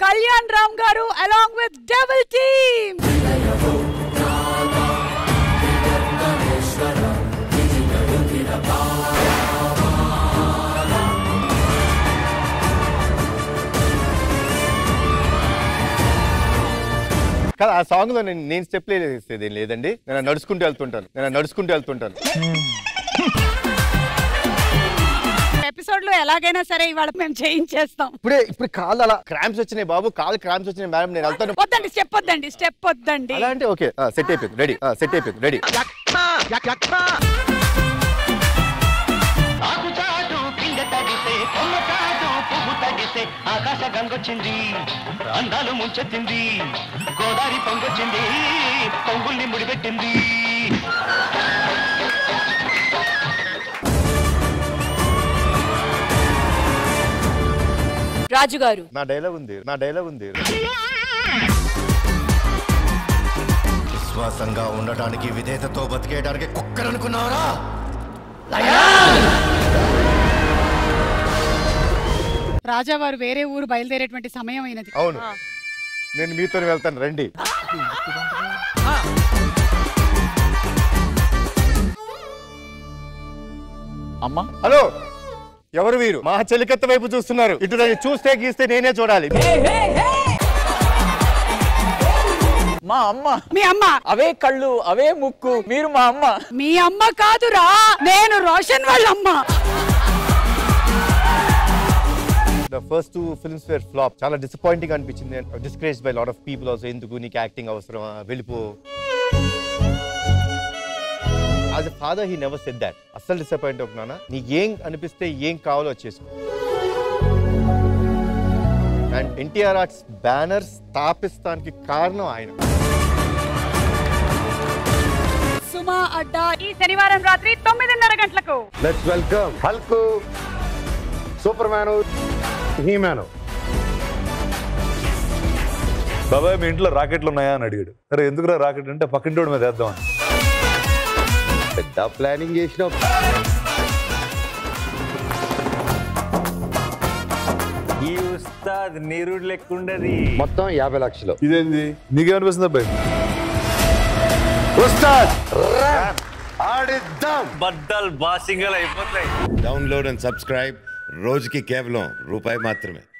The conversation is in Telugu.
Kalyan Ram Garu along with Devil Team. Kada aa song lo nenu step play chestedi ledandi nenu nadusukuntu veltuntanu episode lo elagaina sare ivalu mem change chestam ippude kaalu ala cramps vachinai babu kaalu cramps vachinai madam nenu veltanu poddandi step poddandi ala ante okay set ayipindi ready yakma aaku chaadu kinga tagise kolla chaadu pugu tagise aakasha gangochindi andalu munchethindi godari pongochindi kongulni mudibettindi Raju garu na dialogue undi విశ్వాసంగా ఉండడానికి విదేశతో బతికేయడానికి కుక్కరనుకున్నారా రాజా వారు వేరే ఊరు బయలుదేరేటువంటి సమయం అయినది అవును నేను మీతోనే వెళ్తాను రండి అమ్మా హలో ఎవరు వీరు మా చెలికత్త వైపు చూస్తున్నారు ఇటు చూస్తే గీస్తే నేనే చూడాలి మా అమ్మ మీ అమ్మ అవే కళ్ళు అవే ముక్కు మీరు మా అమ్మ మీ అమ్మ కాదురా నేను రోషన్ వాళ్ళ అమ్మ The first two films were flop చాలా disappointing అనిపించింది and disgraced by a lot of people also ఎందుకు నీకు యాక్టింగ్ అవసరమా వెళ్ళిపో As a father he never said that అసలు disappoint అవుతున్నానా నీ ఏం అనిపిస్తే ఏం కావాలో చేసుకో And NTR Arts banner స్థాపించడానికి కారణం ఆయన సుమా అడ్డా ఈ శనివారం రాత్రి 9:30 గంటలకు let's welcome Hulk superman he man బాబాయ్ మీ ఇంట్లో రాకెట్లు ఉన్నాయా అని అడిగాడు అరే ఎందుకురా రాకెట్ అంటే పక్కింటోడి మీద వేద్దాం అని పెద్ద ప్లానింగ్ చేసినాం నీరుడు లెక్కుండది మొత్తం 50 లక్షలు ఇదేంది నీకేమనిపిస్తుంది అబ్బాయి బద్దల్ బాసింగల్ అయిపోతాయి డౌన్లోడ్ అండ్ సబ్స్క్రైబ్ రోజుకి కేవలం రూపాయి మాత్రమే